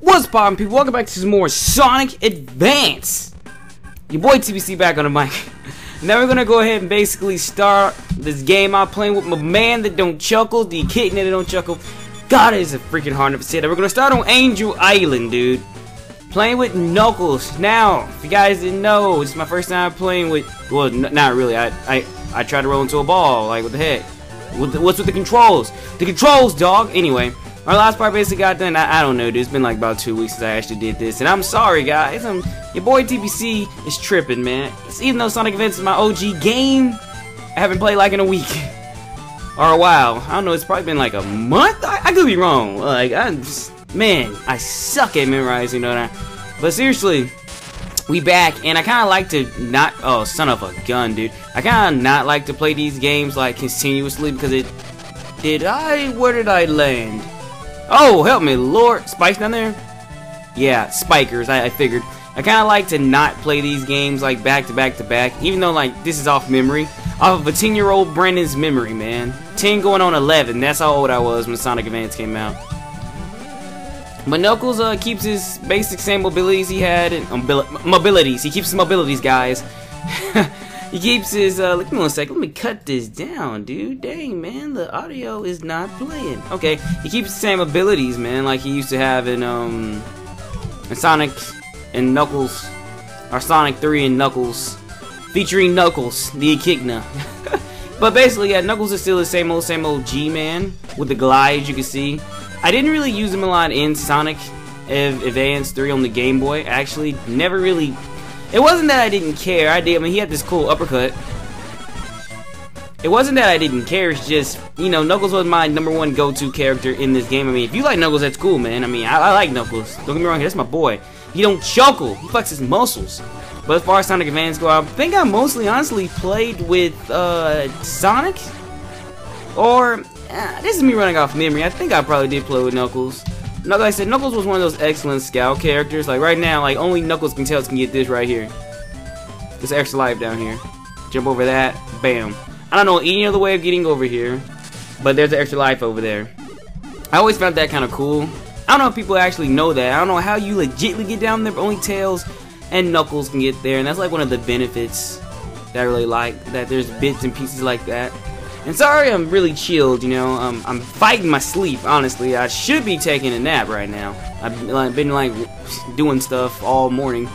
What's poppin', people? Welcome back to some more Sonic Advance. Your boy TBC back on the mic. Now we're gonna go ahead and basically start this game I'm playing with my man that don't chuckle, the kitten that don't chuckle. God, it is a freaking hard enough to say that. We're gonna start on Angel Island, dude. Playing with Knuckles. Now, if you guys didn't know, it's my first time playing with. Well, not really. I tried to roll into a ball. Like, what the heck? What's with the controls? The controls, dog. Anyway. Our last part basically got done. I don't know, dude. It's been like about 2 weeks since I actually did this, and I'm sorry, guys. Your boy TBC is tripping, man. Even though Sonic Advance is my OG game, I haven't played like in a week or a while. I don't know. It's probably been like a month. I could be wrong. Like, I suck at memorizing, don't I? But seriously, we back, and I kind of like to not. Oh, son of a gun, dude. I kind of not like to play these games like continuously because it. Where did I land? Oh, help me, Lord. Spikes down there? Yeah, spikers, I figured. I kind of like to not play these games, like, back to back to back, even though, like, this is off memory. Off of a 10-year-old Brandon's memory, man. 10 going on 11, that's how old I was when Sonic Advance came out. But Knuckles keeps his basic same abilities he had. Mobilities. He keeps his mobilities, guys. He keeps his, give me one sec, let me cut this down, dude. Dang, man, the audio is not playing. Okay, he keeps the same abilities, man, like he used to have in Sonic and Knuckles, or Sonic 3 and Knuckles, featuring Knuckles, the Echidna. But basically, yeah, Knuckles is still the same old G-man, with the glide, you can see. I didn't really use him a lot in Sonic Advance 3 on the Game Boy, actually, never really. It wasn't that I didn't care, I mean, he had this cool uppercut. It wasn't that I didn't care, it's just, you know, Knuckles was my #1 go-to character in this game. I mean, if you like Knuckles, that's cool, man. I mean, I like Knuckles. Don't get me wrong here, that's my boy. He don't chuckle, he flexes his muscles. But as far as Sonic Advance go, I think I mostly, honestly, played with, Sonic? Or, this is me running off memory, I think I probably did play with Knuckles. Like I said, Knuckles was one of those excellent scout characters. Like right now, like only Knuckles and Tails can get this right here. This extra life down here. Jump over that. Bam. I don't know any other way of getting over here. But there's an extra life over there. I always found that kind of cool. I don't know if people actually know that. I don't know how you legitly get down there, but only Tails and Knuckles can get there. And that's like one of the benefits that I really like. That there's bits and pieces like that. And sorry, I'm really chilled, you know, I'm fighting my sleep, honestly. I should be taking a nap right now. I've been, like, doing stuff all morning.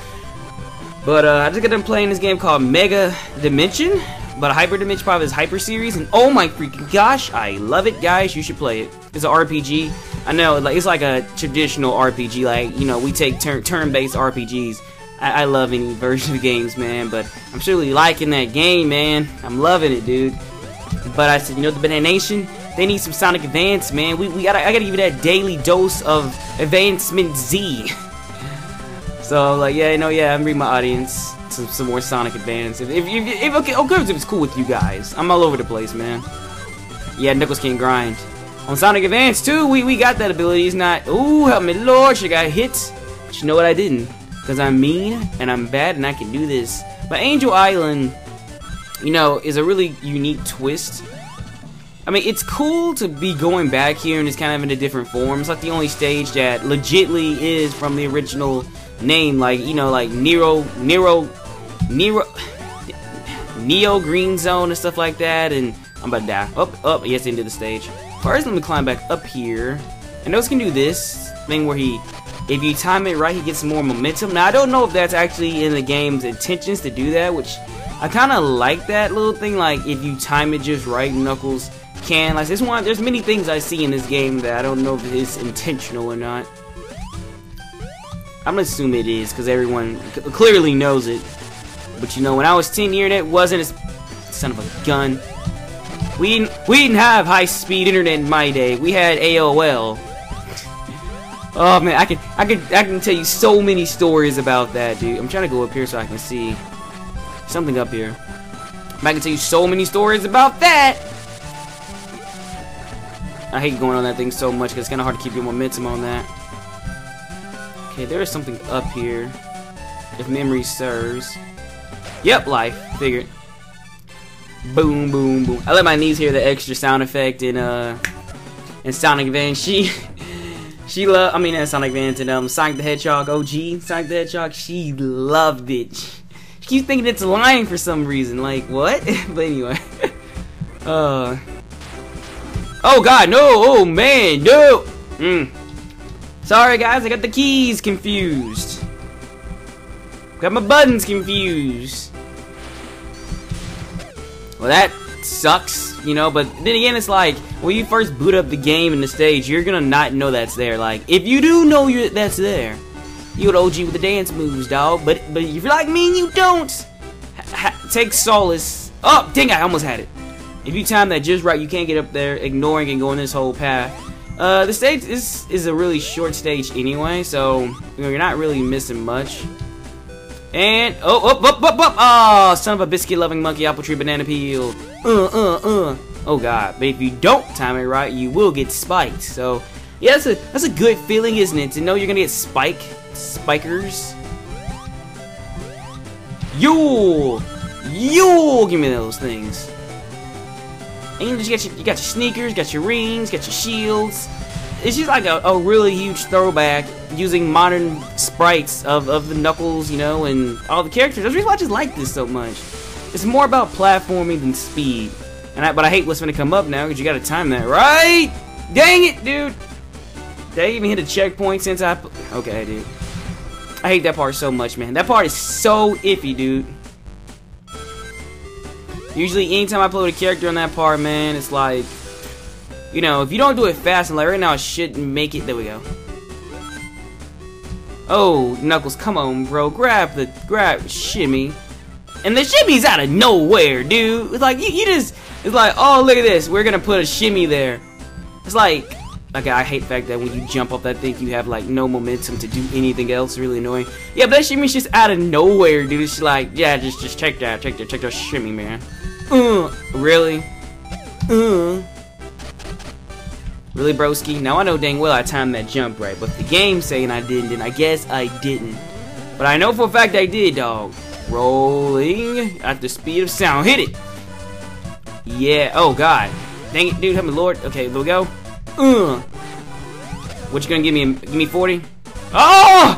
But, I just got done playing this game called Mega Dimension, but Hyper Dimension, probably his Hyper series, and oh my freaking gosh, I love it, guys, you should play it. It's an RPG. I know, like, it's like a traditional RPG, like, you know, we take turn-based RPGs. I love any version of games, man, but I'm surely liking that game, man. I'm loving it, dude. But I said, you know, the Banana Nation, they need some Sonic Advance, man. I gotta give you that daily dose of Advancement Z. So, like, yeah, you know, yeah, I'm reading my audience some more Sonic Advance. If okay, if it's cool with you guys. I'm all over the place, man. Yeah, Knuckles can grind. On Sonic Advance, too, we got that ability. It's not, ooh, help me, Lord, she got hit. But you know what, I didn't. Because I'm mean, and I'm bad, and I can do this. But Angel Island, you know, is a really unique twist. I mean, it's cool to be going back here and it's kind of in a different form. It's like the only stage that legitly is from the original name, like, you know, like Neo Green Zone and stuff like that, and I'm about to die. Up, yes, into the stage. First, let me climb back up here. And those can do this thing where he, if you time it right, he gets more momentum. Now, I don't know if that's actually in the game's intentions to do that, which I kind of like that little thing, like, if you time it just right, Knuckles can. Like, there's many things I see in this game that I don't know if it's intentional or not. I'm gonna assume it is, because everyone clearly knows it. But, you know, when I was 10 years, it wasn't as. Son of a gun. We didn't have high-speed internet in my day. We had AOL. Oh, man, I can tell you so many stories about that, dude. I'm trying to go up here so I can see something up here. I can tell you so many stories about that. I hate going on that thing so much because it's kind of hard to keep your momentum on that. Okay, there is something up here. If memory serves. Yep, life. Figured. Boom, boom, boom. I let my niece hear the extra sound effect in Sonic Advance. She She loved, Sonic Advance and Sonic the Hedgehog, OG, Sonic the Hedgehog, she loved it. She keeps thinking it's lying for some reason, like, what? But anyway. Oh god, no, oh man, no! Sorry guys, I got the keys confused. Got my buttons confused. Well, that sucks, you know, but then again, it's like, when you first boot up the game in the stage, you're gonna not know that's there. Like, if you do know that's there, you're an OG with the dance moves, dog. But if you're like me and you don't, take solace. Oh, dang, I almost had it. If you time that just right, you can't get up there, ignoring and going this whole path. The stage is a really short stage anyway, so you're not really missing much. And oh, son of a biscuit-loving monkey, apple tree, banana peel. Oh god! But if you don't time it right, you will get spiked. So yeah, that's a good feeling, isn't it? To know you're gonna get spikers. Yo, give me those things. And you just got your sneakers, got your rings, got your shields. It's just like a really huge throwback using modern sprites of the Knuckles, you know, and all the characters. That's the reason why I just like this so much. It's more about platforming than speed. But I hate what's gonna come up now because you gotta time that, right? Dang it, dude! Did I even hit a checkpoint since I... Okay, dude. I hate that part so much, man. That part is so iffy, dude. Usually, anytime I upload a character on that part, man, it's like... You know, if you don't do it fast, and like right now, I shouldn't make it... There we go. Oh, Knuckles, come on, bro. Grab shimmy. And the shimmy's out of nowhere, dude. It's like, you just... It's like, oh, look at this. We're gonna put a shimmy there. It's like... Okay, I hate the fact that when you jump off that thing, you have, like, no momentum to do anything else. Really annoying. Yeah, but that shimmy's just out of nowhere, dude. It's like, yeah, just take that shimmy, man. Really? Really, broski? Now, I know dang well I timed that jump right, but if the game's saying I didn't, then I guess I didn't. But I know for a fact I did, dog. Rolling at the speed of sound. Hit it! Yeah, oh, god. Dang it, dude, help me, Lord. Okay, there we go. What you gonna give me? Give me 40? Oh!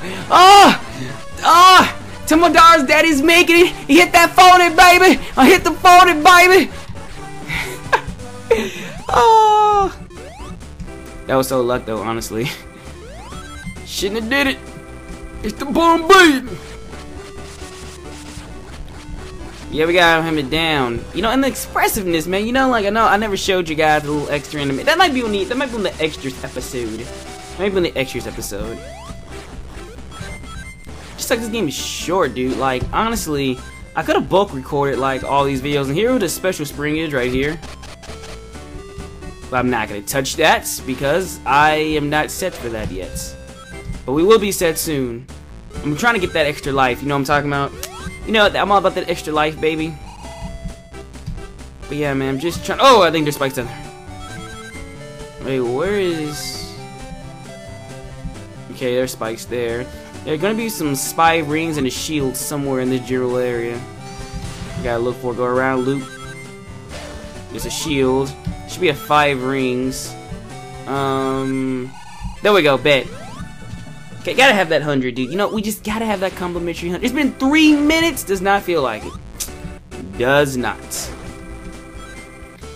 $10 daddy's making it! He hit that 40, baby! I hit the 40, baby! Oh! That was so luck, though, honestly. Shouldn't have did it! It's the boom beat! Yeah, we got him down. You know, and the expressiveness, man. You know, like, I know I never showed you guys a little extra in a minute. That might be on the extras episode. Just like this game is short, dude. Like, honestly, I could have bulk recorded, like, all these videos. And here what a special spring is right here. But I'm not going to touch that because I am not set for that yet. But we will be set soon. I'm trying to get that extra life. You know what I'm talking about? You know, I'm all about that extra life, baby. But yeah, man, I'm just trying... Oh, I think there's spikes down there. Wait, where is... Okay, there's spikes there. There are gonna be some spy rings and a shield somewhere in this general area. You gotta look for it. Go around, loop. There's a shield. Should be a 5 rings. There we go, bet. Okay, gotta have that 100, dude. You know, we just gotta have that complimentary 100. It's been 3 minutes! Does not feel like it. Does not.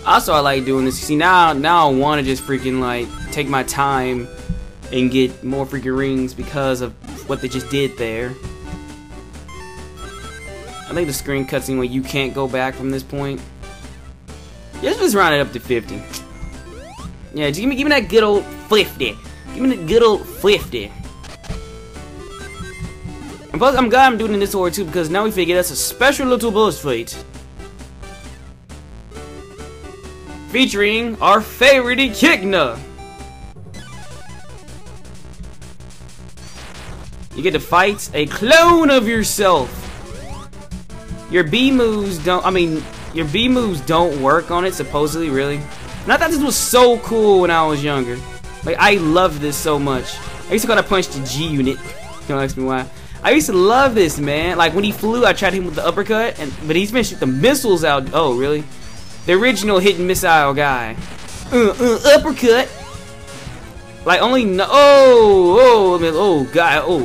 Also, I like doing this. See, now I wanna just freaking, like, take my time and get more freaking rings because of what they just did there. I think the screen cuts anyway. You can't go back from this point. Yeah, let's just round it up to 50. Yeah, just give me that good old 50. Give me the good old 50. And plus, I'm glad I'm doing it this order too, because now we figure that's a special little boss fight. Featuring our favorite Echidna. You get to fight a clone of yourself. Your B moves don't work on it, supposedly, really. And I thought this was so cool when I was younger. Like, I loved this so much. I used to call it Punch the G Unit. Don't ask me why. I used to love this, man. Like, when he flew, I tried him with the uppercut, but he's been shooting the missiles out. Oh, really? The original hit and missile guy. Uppercut. Like only no. Oh,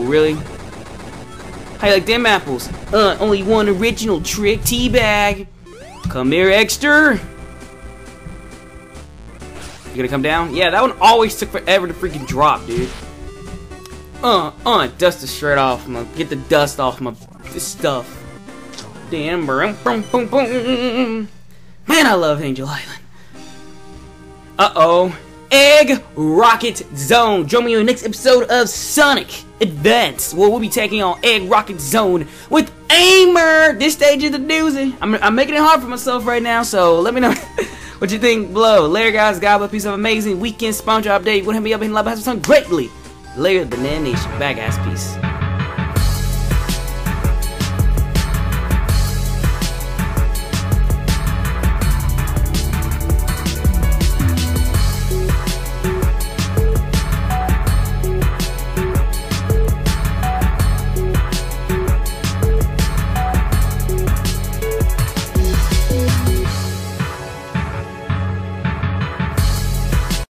really? How you like them apples? Only one original trick, teabag. Come here, Exter. You gonna come down? Yeah, that one always took forever to freaking drop, dude. Dust the shirt off. I'm gonna get the dust off my stuff. Damn, boom. Man, I love Angel Island. Uh-oh. Egg Rocket Zone. Join me in the next episode of Sonic Advance, where we'll be taking on Egg Rocket Zone with Aimer. This stage is a doozy. I'm making it hard for myself right now, so let me know what you think below. Later, guys. God bless. Peace. Have an amazing weekend. Sponsor update. You want to hit me up and love us some greatly. Later, Banana Nation. Bye, guys. Peace.